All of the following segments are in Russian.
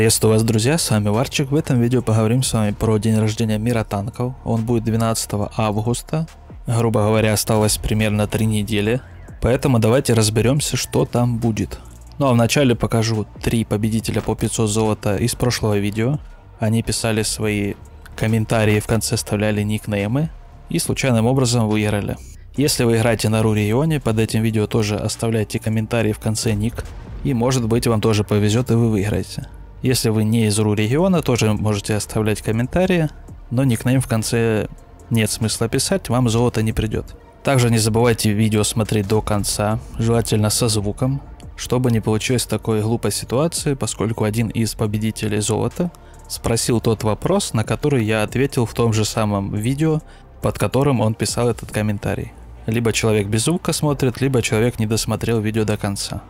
Приветствую вас, друзья, с вами Варчик. В этом видео поговорим с вами про день рождения мира танков. Он будет 12 августа, грубо говоря, осталось примерно 3 недели, поэтому давайте разберемся, что там будет. Ну а вначале покажу 3 победителя по 500 золота из прошлого видео. Они писали свои комментарии, в конце вставляли никнеймы и случайным образом выиграли. Если вы играете на Рурионе, под этим видео тоже оставляйте комментарии, в конце ник, и может быть вам тоже повезет и вы выиграете. Если вы не из Рурегиона, тоже можете оставлять комментарии, но никнейм в конце нет смысла писать, вам золото не придет. Также не забывайте видео смотреть до конца, желательно со звуком, чтобы не получилось такой глупой ситуации, поскольку один из победителей золота спросил тот вопрос, на который я ответил в том же самом видео, под которым он писал этот комментарий. Либо человек без звука смотрит, либо человек не досмотрел видео до конца.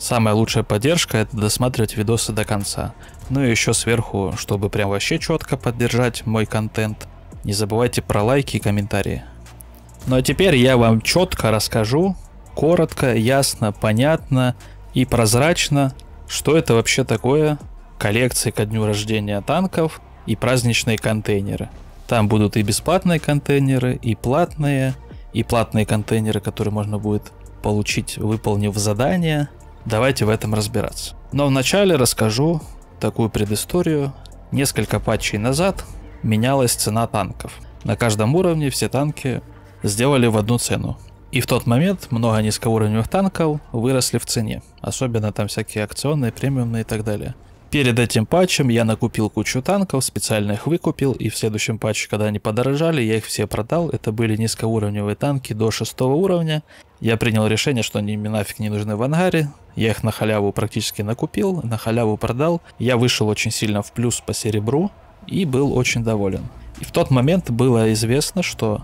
Самая лучшая поддержка — это досматривать видосы до конца. Ну и еще сверху, чтобы прям вообще четко поддержать мой контент, не забывайте про лайки и комментарии. Ну а теперь я вам четко расскажу, коротко, ясно, понятно и прозрачно, что это вообще такое коллекции ко дню рождения танков и праздничные контейнеры. Там будут и бесплатные контейнеры, и платные контейнеры, которые можно будет получить, выполнив задание. Давайте в этом разбираться. Но вначале расскажу такую предысторию. Несколько патчей назад менялась цена танков. На каждом уровне все танки сделали в одну цену. И в тот момент много низкоуровневых танков выросли в цене. Особенно там всякие акционные, премиумные и так далее. Перед этим патчем я накупил кучу танков, специально их выкупил. И в следующем патче, когда они подорожали, я их все продал. Это были низкоуровневые танки до 6 уровня. Я принял решение, что они мне нафиг не нужны в ангаре. Я их на халяву практически накупил, на халяву продал. Я вышел очень сильно в плюс по серебру и был очень доволен. И в тот момент было известно, что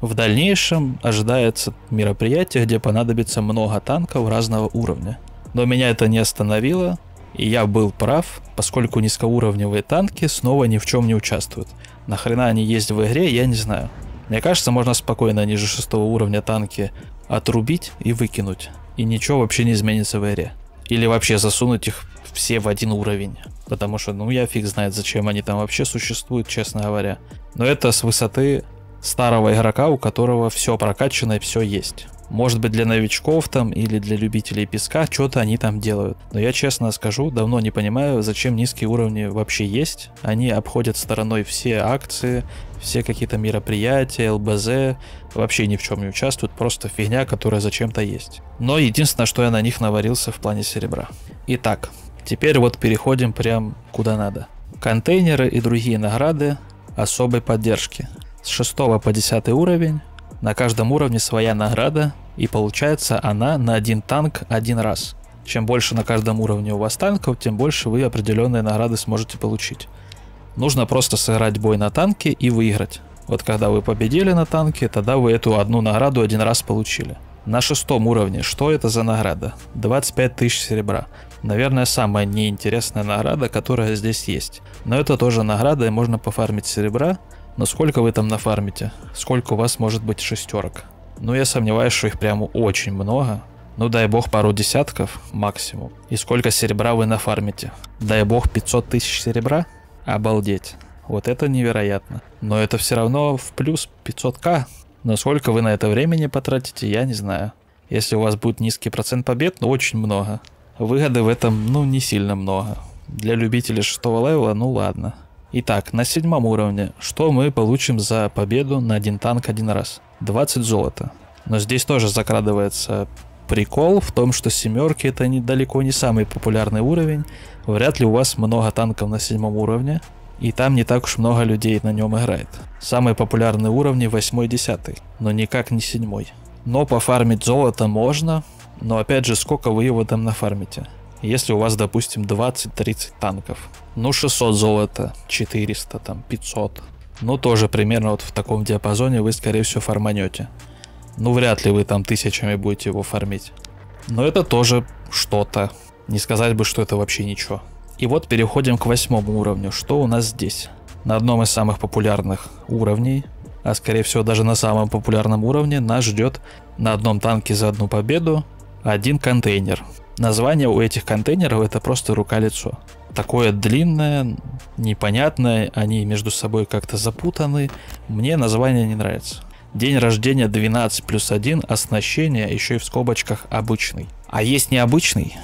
в дальнейшем ожидается мероприятие, где понадобится много танков разного уровня. Но меня это не остановило, и я был прав, поскольку низкоуровневые танки снова ни в чем не участвуют. Нахрена они есть в игре, я не знаю. Мне кажется, можно спокойно ниже 6 уровня танки отрубить и выкинуть. И ничего вообще не изменится в игре. Или вообще засунуть их все в один уровень. Потому что, ну, я фиг знает, зачем они там вообще существуют, честно говоря. Но это с высоты старого игрока, у которого все прокачано и все есть. Может быть, для новичков там или для любителей песка что-то они там делают. Но я честно скажу, давно не понимаю, зачем низкие уровни вообще есть. Они обходят стороной все акции, все какие-то мероприятия, ЛБЗ, вообще ни в чем не участвуют, просто фигня, которая зачем-то есть. Но единственное, что я на них наварился в плане серебра. Итак, теперь вот переходим прям куда надо. Контейнеры и другие награды особой поддержки. С 6 по 10 уровень. На каждом уровне своя награда, и получается она на один танк один раз. Чем больше на каждом уровне у вас танков, тем больше вы определенные награды сможете получить. Нужно просто сыграть бой на танке и выиграть. Вот когда вы победили на танке, тогда вы эту одну награду один раз получили. На 6 уровне что это за награда? 25 тысяч серебра. Наверное, самая неинтересная награда, которая здесь есть. Но это тоже награда, и можно пофармить серебра. Но сколько вы там нафармите? Сколько у вас может быть шестерок? Ну, я сомневаюсь, что их прямо очень много. Ну, дай бог, пару десятков максимум. И сколько серебра вы нафармите? Дай бог, 500 тысяч серебра? Обалдеть. Вот это невероятно. Но это все равно в плюс 500к. Но сколько вы на это времени потратите, я не знаю. Если у вас будет низкий процент побед, ну, очень много. Выгоды в этом, ну, не сильно много. Для любителей 6 левела, ну, ладно. Итак, на 7 уровне, что мы получим за победу на один танк один раз? 20 золота. Но здесь тоже закрадывается прикол в том, что семерки — это далеко не самый популярный уровень. Вряд ли у вас много танков на 7 уровне, и там не так уж много людей на нем играет. Самые популярные уровни 8 и 10, но никак не 7. Но пофармить золото можно, но опять же, сколько вы его там нафармите? Если у вас, допустим, 20-30 танков. Ну, 600 золота, 400, там, 500. Ну, тоже примерно вот в таком диапазоне вы, скорее всего, фарманете. Ну, вряд ли вы там тысячами будете его фармить. Но это тоже что-то. Не сказать бы, что это вообще ничего. И вот переходим к 8 уровню. Что у нас здесь? На одном из самых популярных уровней, а скорее всего даже на самом популярном уровне, нас ждет на одном танке за одну победу один контейнер. Название у этих контейнеров — это просто рука-лицо. такое длинное, непонятное, они между собой как-то запутаны. Мне название не нравится. День рождения 12+1, оснащение еще и в скобочках обычный. А есть необычный?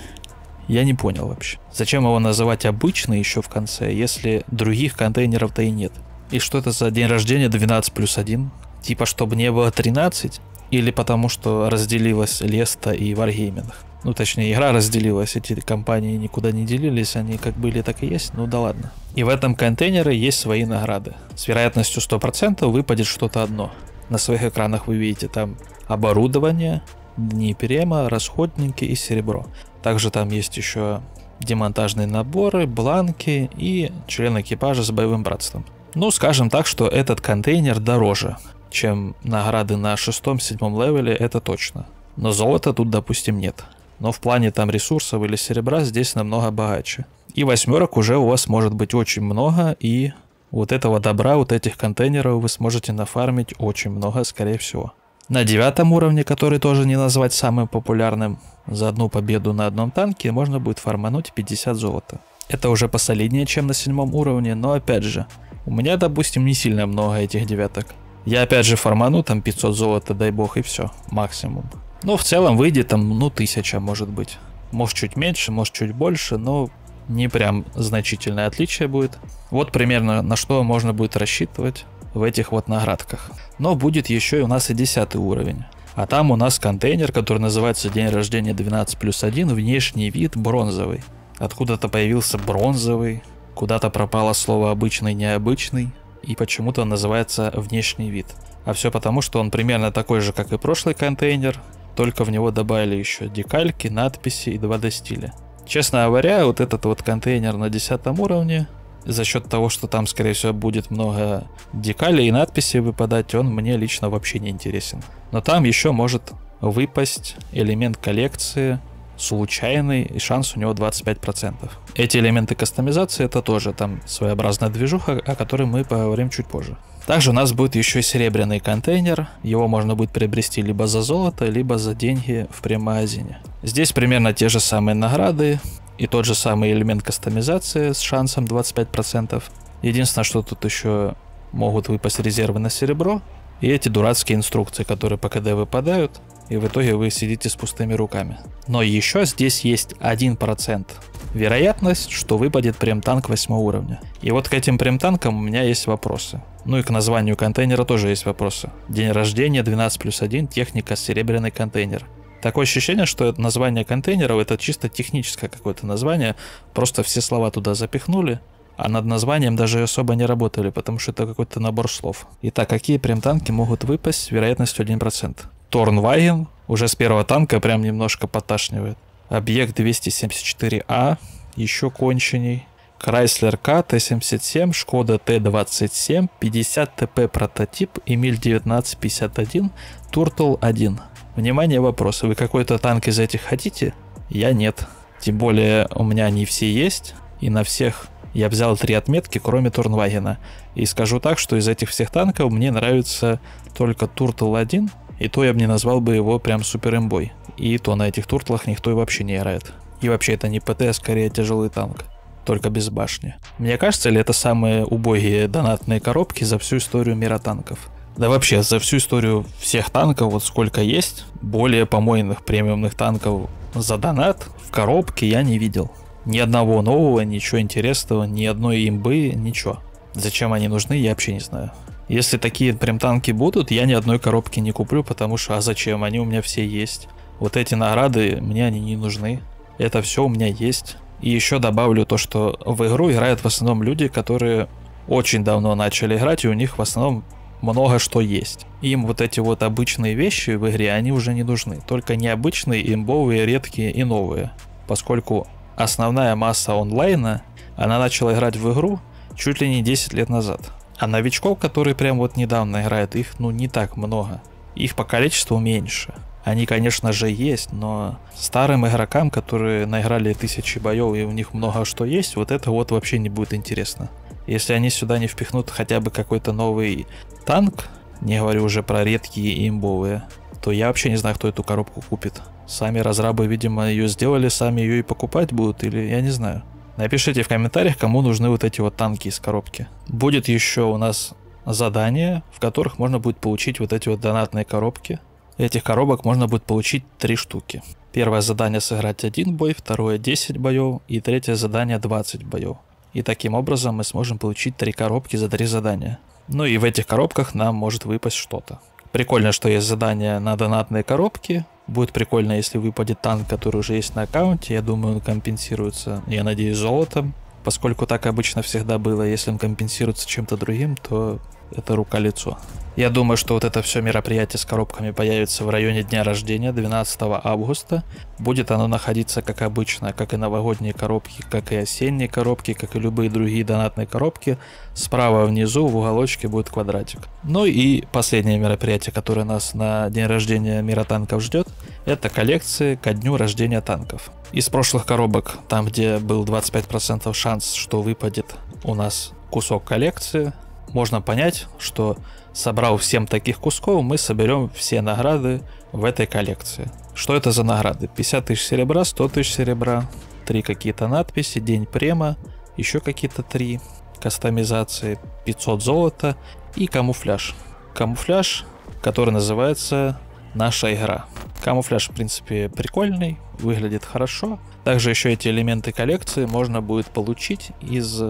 Я не понял вообще. Зачем его называть обычный еще в конце, если других контейнеров-то и нет? И что это за день рождения 12+1? Типа, чтобы не было 13? Или потому, что разделилась Леста и Варгейминг? Ну, точнее, игра разделилась, эти компании никуда не делились, они как были, так и есть, ну да ладно. И в этом контейнере есть свои награды. С вероятностью 100% выпадет что-то одно. На своих экранах вы видите там оборудование, дни перема, расходники и серебро. Также там есть еще демонтажные наборы, бланки и член экипажа с боевым братством. Ну, скажем так, что этот контейнер дороже, чем награды на 6-7 левеле, это точно. Но золота тут, допустим, нет. Но в плане там ресурсов или серебра здесь намного богаче. И восьмерок уже у вас может быть очень много, и вот этого добра, вот этих контейнеров вы сможете нафармить очень много, скорее всего. На 9 уровне, который тоже не назвать самым популярным, за одну победу на одном танке можно будет фармануть 50 золота. Это уже посолиднее, чем на 7 уровне, но опять же, у меня, допустим, не сильно много этих девяток. Я опять же фарману там 500 золота, дай бог, и все, максимум. Но в целом выйдет там, ну, 1000 может быть. Может чуть меньше, может чуть больше, но не прям значительное отличие будет. Вот примерно на что можно будет рассчитывать в этих вот наградках. Но будет еще и у нас и 10 уровень. А там у нас контейнер, который называется день рождения 12+1, внешний вид бронзовый. Откуда-то появился бронзовый, куда-то пропало слово обычный, необычный, и почему-то он называется внешний вид. А все потому, что он примерно такой же, как и прошлый контейнер, только в него добавили еще декальки, надписи и 2D стиля. Честно говоря, вот этот вот контейнер на 10 уровне, за счет того, что там, скорее всего, будет много декалей и надписей выпадать, он мне лично вообще не интересен. Но там еще может выпасть элемент коллекции, случайный, и шанс у него 25%. Эти элементы кастомизации, это тоже там своеобразная движуха, о которой мы поговорим чуть позже. Также у нас будет еще и серебряный контейнер, его можно будет приобрести либо за золото, либо за деньги в премагазине. Здесь примерно те же самые награды и тот же самый элемент кастомизации с шансом 25%. Единственное, что тут еще могут выпасть резервы на серебро и эти дурацкие инструкции, которые по КД выпадают, и в итоге вы сидите с пустыми руками. Но еще здесь есть 1% вероятность, что выпадет прем-танк 8 уровня. И вот к этим прем-танкам у меня есть вопросы. Ну и к названию контейнера тоже есть вопросы. День рождения 12+1, техника, серебряный контейнер. Такое ощущение, что это название контейнеров — это чисто техническое какое-то название, просто все слова туда запихнули, а над названием даже особо не работали, потому что это какой-то набор слов. Итак, какие прем-танки могут выпасть с вероятностью 1%? Торнваген, уже с первого танка прям немножко поташнивает. Объект 274А, еще конченей. Крайслер К, Т-77, Шкода Т-27, 50ТП прототип, Эмиль 1951, Turtle I. Внимание, вопросы. Вы какой-то танк из этих хотите? Я нет. Тем более у меня не все есть, и на всех я взял 3 отметки, кроме Торнвагена. И скажу так, что из этих всех танков мне нравится только Turtle I, и то я бы не назвал бы его прям супер имбой. И то на этих туртлах никто и вообще не играет. И вообще это не ПТ, а скорее тяжелый танк, только без башни. Мне кажется, ли это самые убогие донатные коробки за всю историю мира танков? Да вообще, за всю историю всех танков, вот сколько есть, более помойных премиумных танков за донат в коробке я не видел. Ни одного нового, ничего интересного, ни одной имбы, ничего. Зачем они нужны, я вообще не знаю. Если такие прям танки будут, я ни одной коробки не куплю, потому что, а зачем, они у меня все есть. Вот эти награды, мне они не нужны. Это все у меня есть. И еще добавлю то, что в игру играют в основном люди, которые очень давно начали играть, и у них в основном много что есть. Им вот эти вот обычные вещи в игре, они уже не нужны. Только необычные, имбовые, редкие и новые. Поскольку основная масса онлайна, она начала играть в игру чуть ли не 10 лет назад. А новичков, которые прям вот недавно играют, их ну не так много. Их по количеству меньше. Они, конечно же, есть, но старым игрокам, которые наиграли 1000 боев и у них много что есть, вот это вот вообще не будет интересно. Если они сюда не впихнут хотя бы какой-то новый танк, не говорю уже про редкие и имбовые, то я вообще не знаю, кто эту коробку купит. Сами разрабы, видимо, ее сделали, сами ее и покупать будут, или я не знаю. Напишите в комментариях, кому нужны вот эти вот танки из коробки. Будет еще у нас задания, в которых можно будет получить вот эти вот донатные коробки. Этих коробок можно будет получить 3 штуки. Первое задание — сыграть 1 бой, второе — 10 боев и третье задание — 20 боев. И таким образом мы сможем получить 3 коробки за 3 задания. Ну и в этих коробках нам может выпасть что-то. Прикольно, что есть задание на донатные коробки. Будет прикольно, если выпадет танк, который уже есть на аккаунте. Я думаю, он компенсируется, я надеюсь, золотом. Поскольку так обычно всегда было, если он компенсируется чем-то другим, то это рука-лицо. Я думаю, что вот это все мероприятие с коробками появится в районе дня рождения, 12 августа. Будет оно находиться как обычно, как и новогодние коробки, как и осенние коробки, как и любые другие донатные коробки. Справа внизу в уголочке будет квадратик. Ну и последнее мероприятие, которое нас на день рождения мира танков ждет, это коллекции ко дню рождения танков. Из прошлых коробок, там где был 25% шанс, что выпадет у нас кусок коллекции, можно понять, что собрав 7 таких кусков, мы соберем все награды в этой коллекции. Что это за награды? 50 тысяч серебра, 100 тысяч серебра, 3 какие-то надписи, день према, еще какие-то 3 кастомизации, 500 золота и камуфляж. Камуфляж, который называется «Наша игра». Камуфляж, в принципе, прикольный, выглядит хорошо. Также еще эти элементы коллекции можно будет получить из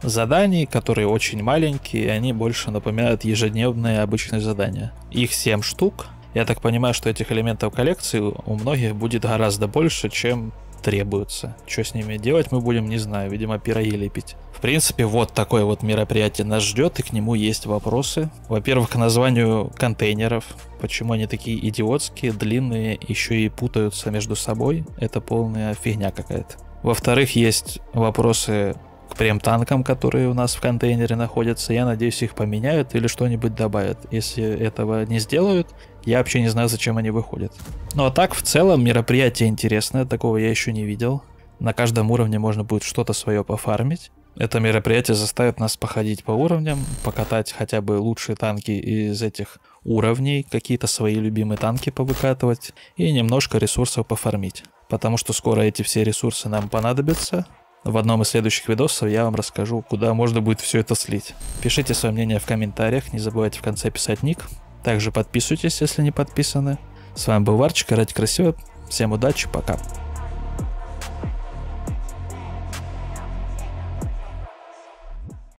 заданий, которые очень маленькие, они больше напоминают ежедневные обычные задания. Их 7 штук. Я так понимаю, что этих элементов коллекции у многих будет гораздо больше, чем требуется. Что с ними делать мы будем, не знаю, видимо, пироги лепить. В принципе, вот такое вот мероприятие нас ждет, и к нему есть вопросы. Во-первых, к названию контейнеров. Почему они такие идиотские, длинные, еще и путаются между собой? Это полная фигня какая-то. Во-вторых, есть вопросы к прем-танкам, которые у нас в контейнере находятся. Я надеюсь, их поменяют или что-нибудь добавят. Если этого не сделают, я вообще не знаю, зачем они выходят. Ну а так, в целом, мероприятие интересное. Такого я еще не видел. На каждом уровне можно будет что-то свое пофармить. Это мероприятие заставит нас походить по уровням, покатать хотя бы лучшие танки из этих уровней, какие-то свои любимые танки повыкатывать и немножко ресурсов пофармить. Потому что скоро эти все ресурсы нам понадобятся. В одном из следующих видосов я вам расскажу, куда можно будет все это слить. Пишите свое мнение в комментариях, не забывайте в конце писать ник. Также подписывайтесь, если не подписаны. С вами был Варчик, играйте красиво, всем удачи, пока.